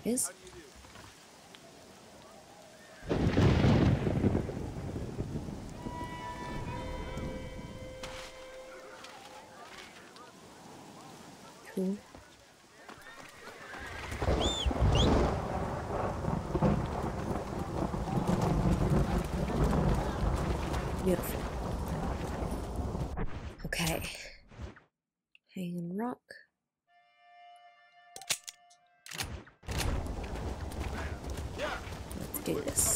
Is. Cool. Beautiful. Okay. Hanging rock. Do this.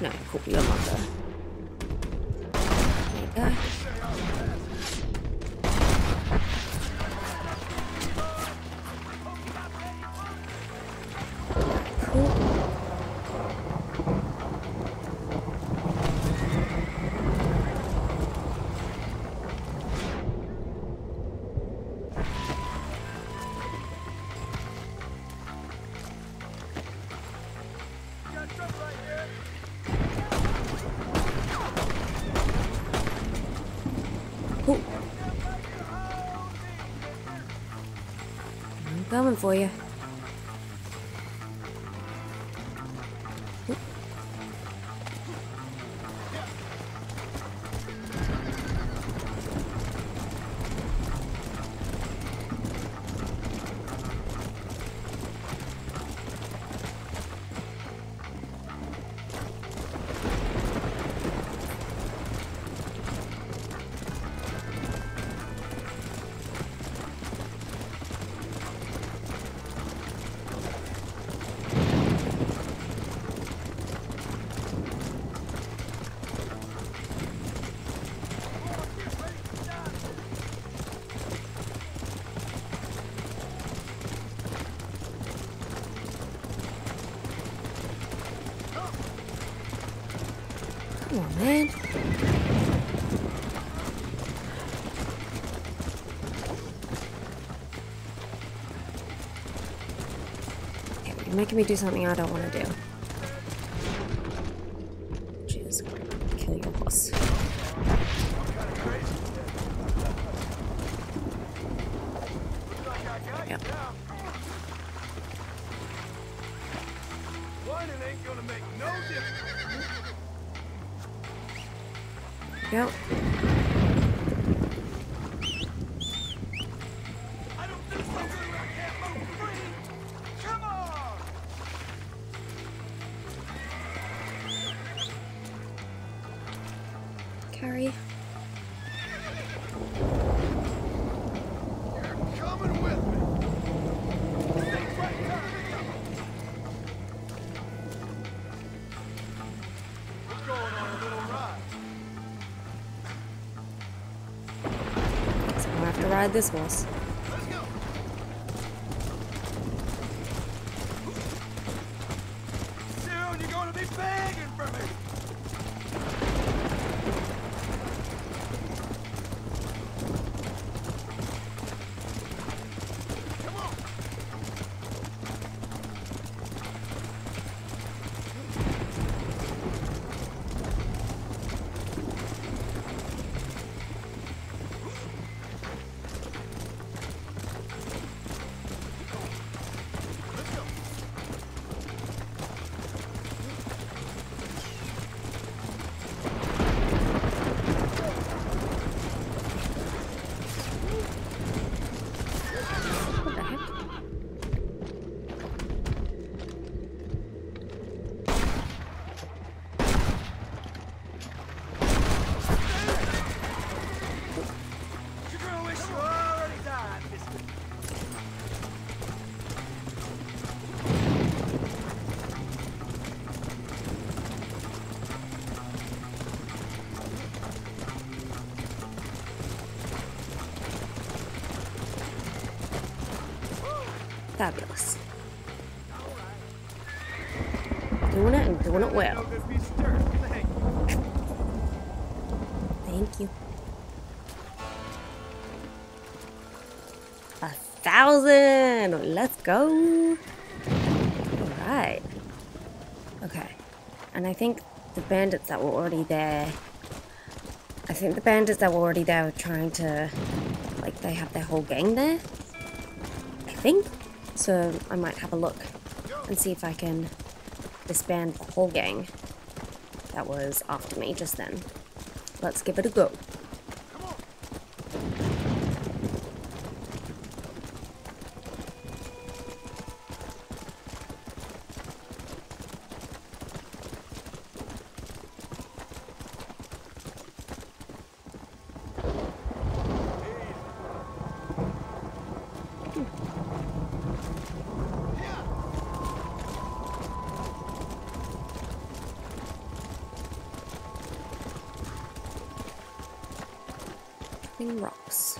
No, cool, you're not there. There you go. Coming for you. Come on, man. Okay, you're making me do something I don't want to do. Jeez, kill your horse. Yep. Whining ain't gonna make no difference. Yep. Carry. You're coming with me. We're going on a little ride. To ride this horse. Let's go. Soon you're going to be begging for me. Come on. Fabulous. Doing it and doing it well. Thank you. A thousand! Let's go! Alright. Okay. And I think the bandits that were already there... I think the bandits that were already there were trying to... Like, they have their whole gang there? I think? So I might have a look and see if I can disband the whole gang that was after me just then. Let's give it a go. Twin Rocks.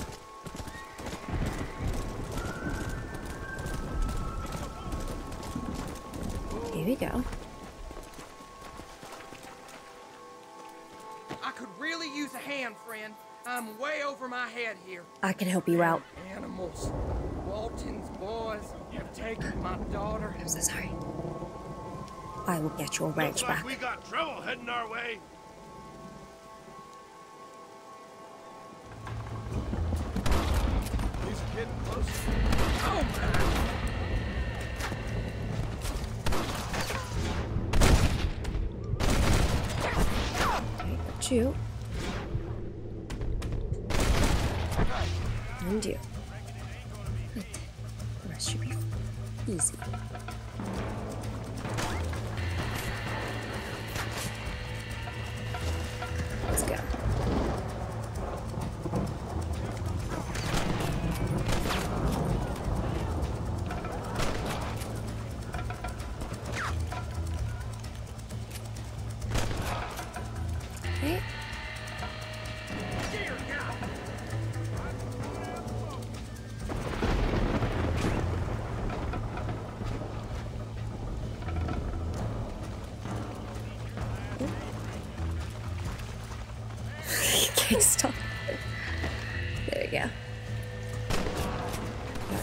Here we go. I could really use a hand, friend. I'm way over my head here. I can help you out. Animals. Walton's boys have taken my daughter. I'm so sorry. I will get your ranch back. Looks like we got trouble heading our way. He's getting close. Oh, man. You and you. Good. The rest should be easy. Let's go.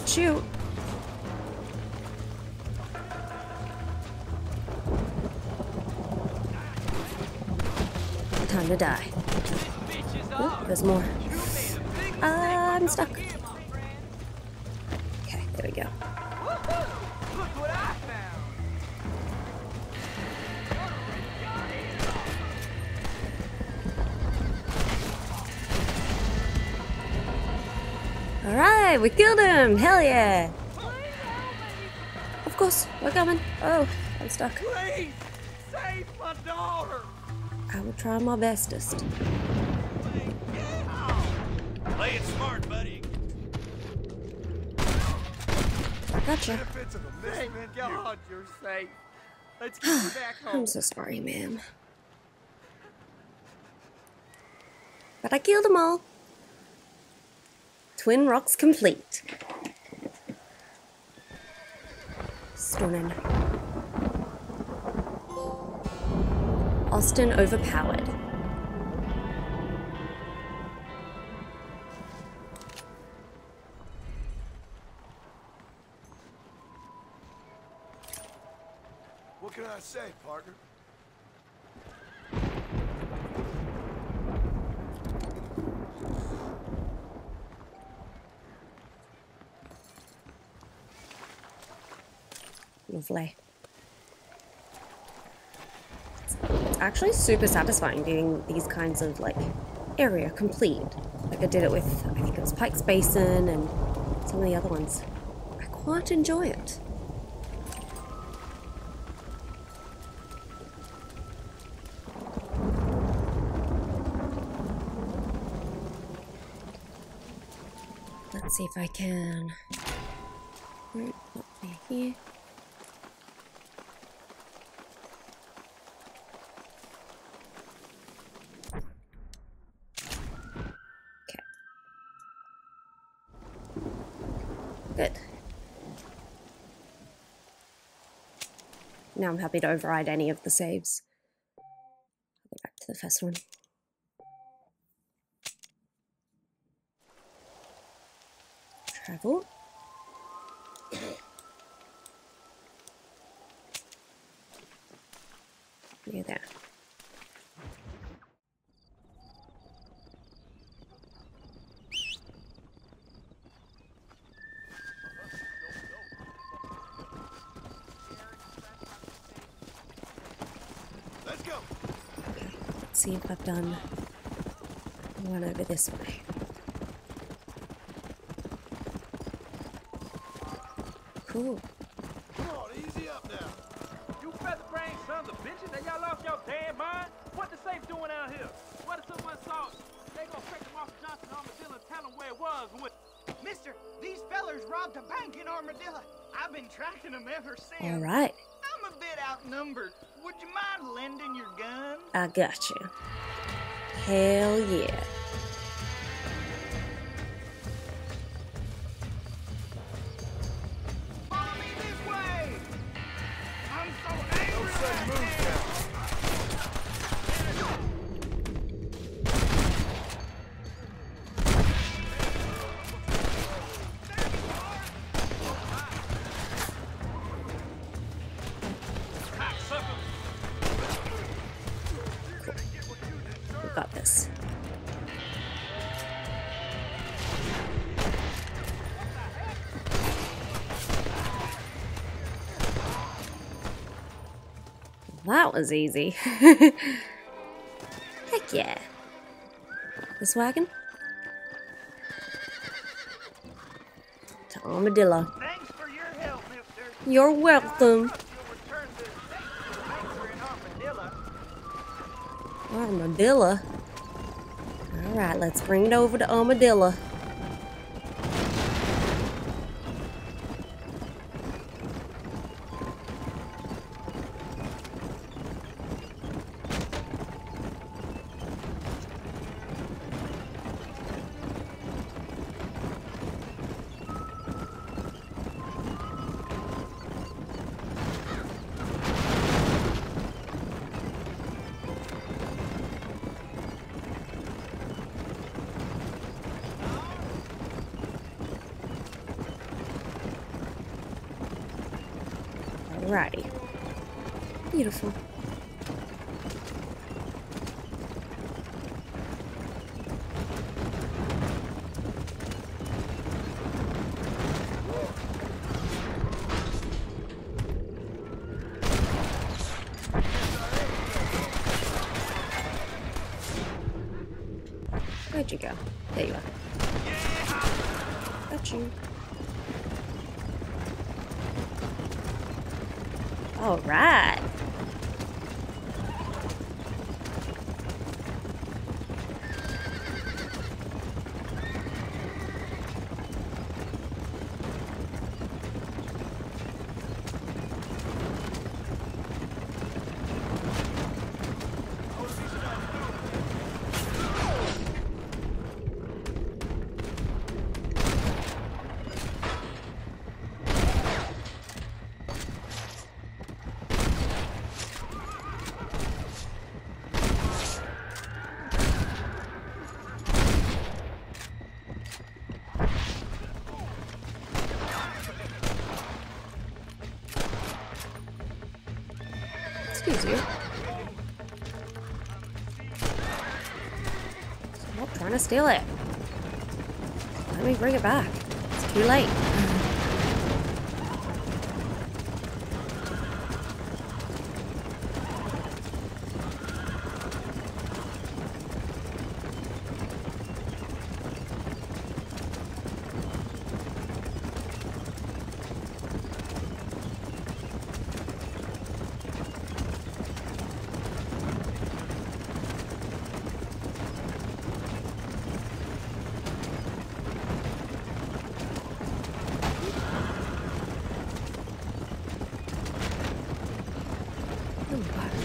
Shoot. Time to die. Ooh, there's more. I'm stuck. Okay, there we go. We killed him! Hell yeah! Of course, we're coming. Oh, I'm stuck. Please save my daughter. I will try my bestest. Play it smart, buddy. I gotcha. Thank God you're safe. Let's get you back home. I'm so sorry, ma'am. But I killed them all. Twin Rocks complete. Stunning. Austin overpowered. What can I say, Parker? Lovely. It's actually super satisfying doing these kinds of like area complete. Like I did it with, I think it was Pike's Basin and some of the other ones. I quite enjoy it. Let's see if I can. Nope, not near here. Now I'm happy to override any of the saves. I'll go back to the first one. Travel. Near there. See if I've done one over this way. Cool. Come on, easy up now. You feather brain sons of bitches and y'all lost your damn mind? What the safe doing out here? What if someone saw it? They gonna pick them off Johnson Armadillo and tell them where it was with. Mister, these fellers robbed a bank in Armadillo. I've been tracking them ever since. All right. I'm a bit outnumbered. Would you mind lending your gun? I got you. Hell yeah. We've got this. That was easy. Heck yeah. This wagon? To Armadillo. Thanks for your help, mister. You're welcome. Armadillo. Alright, let's bring it over to Armadillo. Righty. Beautiful. Where'd you go? There you are. Got you. All right. Excuse you. Stop trying to steal it. Let me bring it back. It's too late.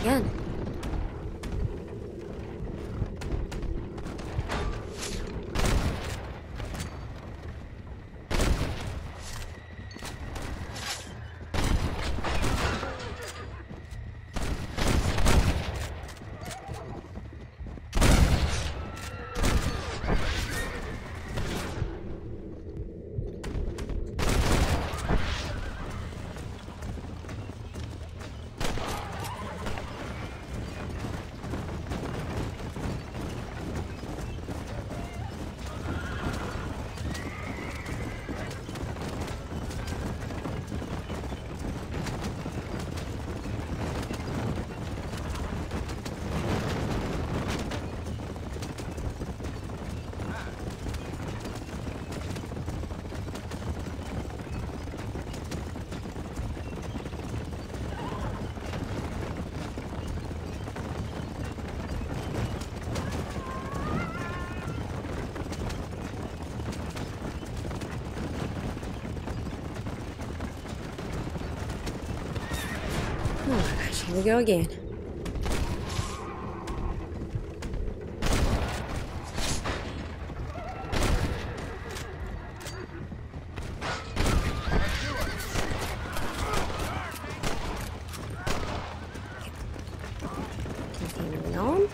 Again. Here we go again. Continuing on.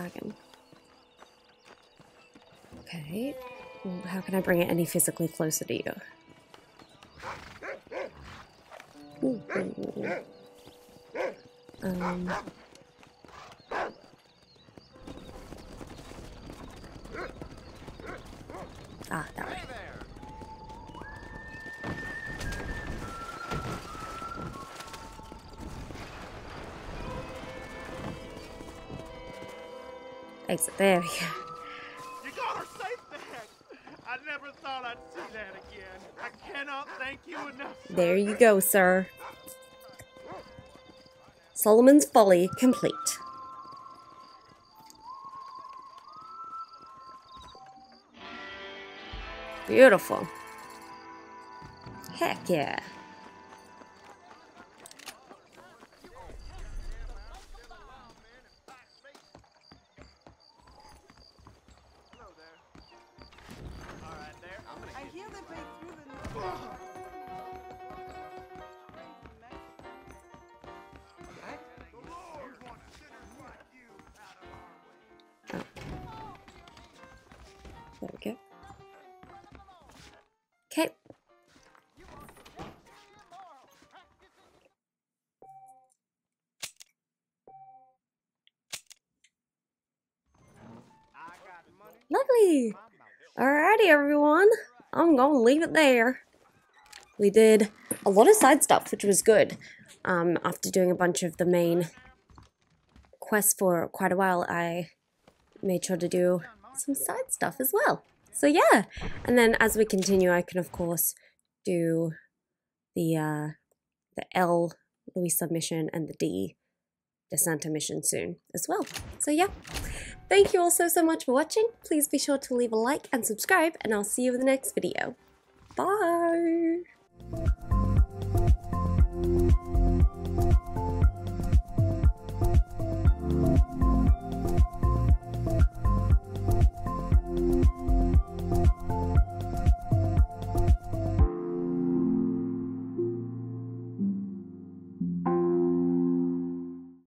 wagon. Okay. Well, how can I bring it any physically closer to you? Ooh, ooh, ooh. Um... Ah, that way. Exit. There we go. You got her safe back. I never thought I'd see that again. I cannot thank you enough. Sir. There you go, sir. Solomon's folly complete. Beautiful. Heck yeah. Lovely! Alrighty, everyone. I'm gonna leave it there. We did a lot of side stuff, which was good. Um, after doing a bunch of the main quests for quite a while, I made sure to do some side stuff as well. So yeah, and then as we continue, I can of course do the uh, the L Louis submission and the D Desanta mission soon as well. So yeah. Thank you all so, so much for watching. Please be sure to leave a like and subscribe, and I'll see you in the next video. Bye!